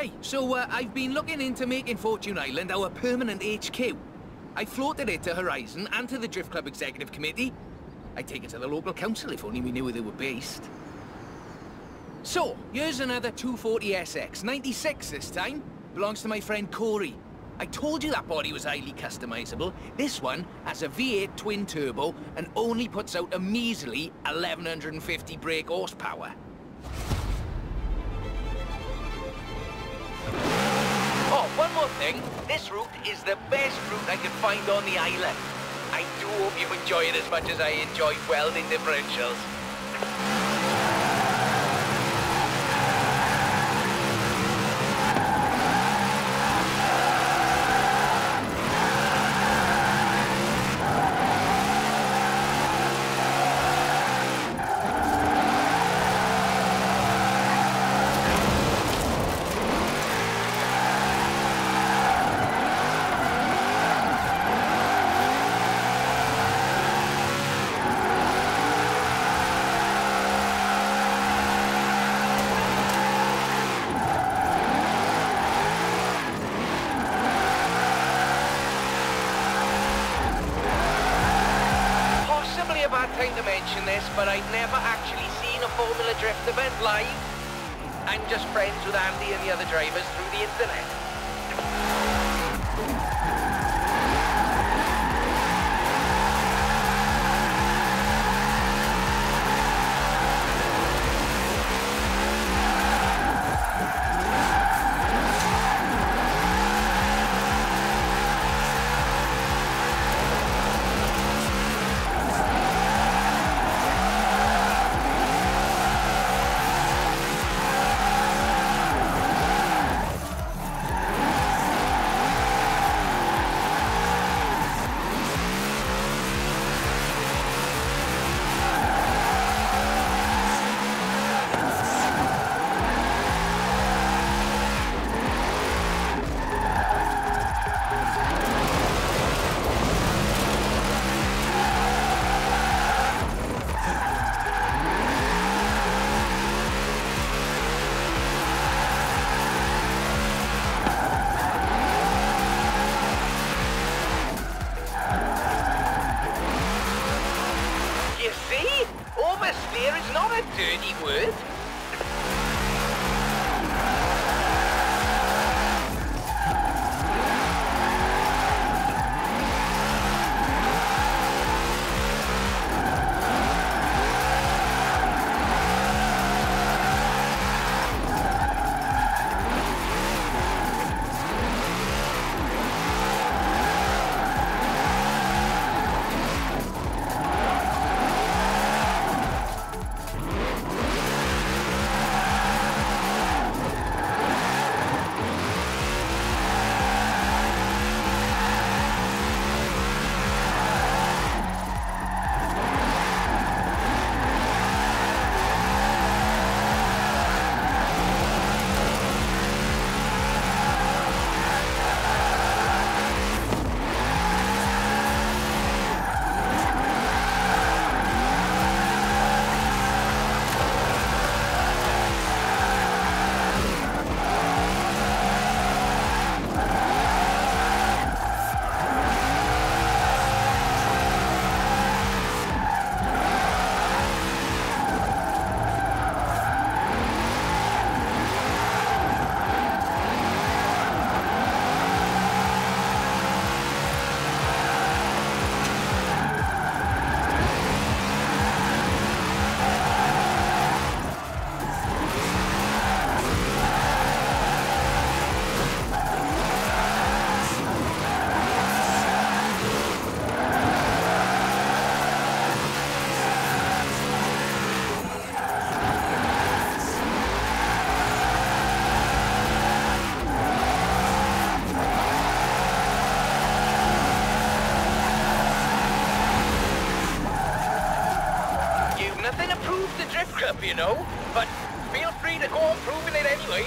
Hey, so I've been looking into making Fortune Island our permanent HQ. I floated it to Horizon and to the Drift Club Executive Committee. I'd take it to the local council if only we knew where they were based. So, here's another 240SX, 96 this time. Belongs to my friend Corey. I told you that body was highly customizable. This one has a V8 twin turbo and only puts out a measly 1150 brake horsepower. Oh, one more thing. This route is the best route I could find on the island. I do hope you enjoy it as much as I enjoy welding differentials. To mention this, but I've never actually seen a Formula Drift event live. I'm just friends with Andy and the other drivers through the internet. Oversteer is not a dirty word. Nothing approved the Drift Club, you know, but feel free to go on proving it anyway.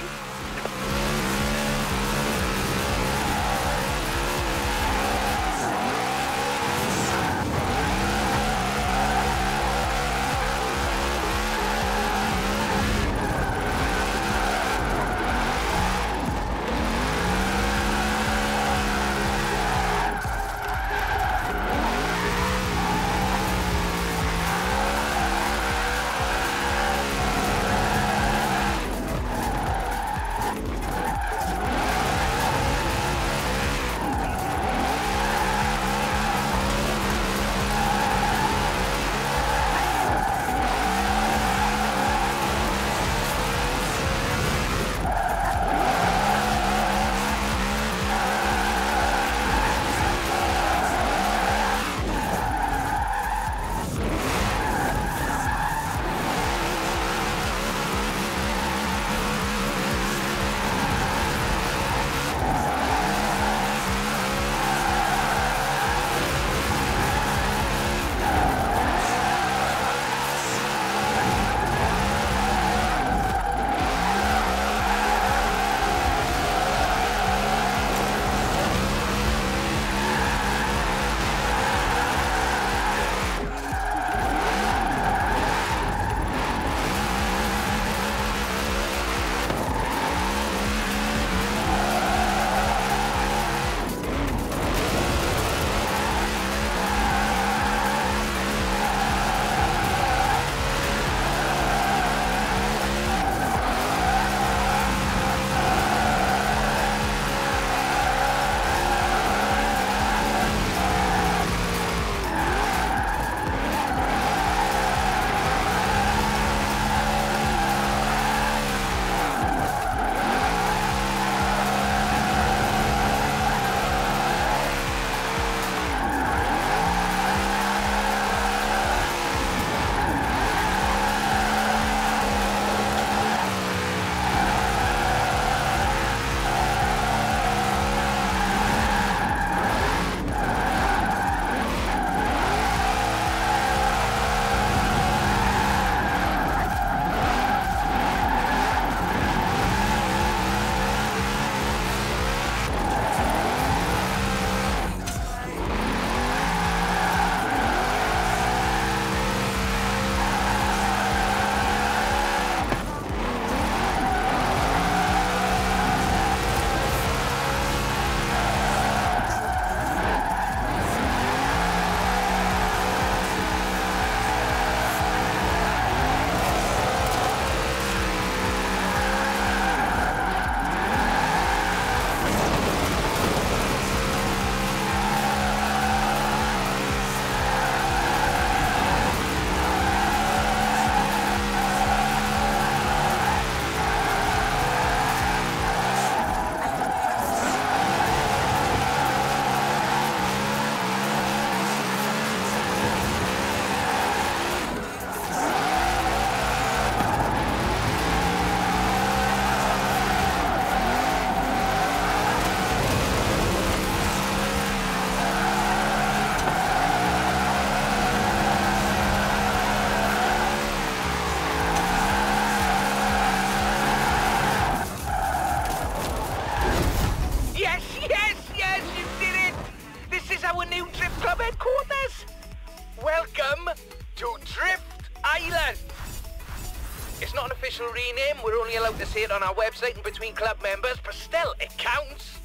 It's not an official rename. We're only allowed to say it on our website and between club members, but still, it counts.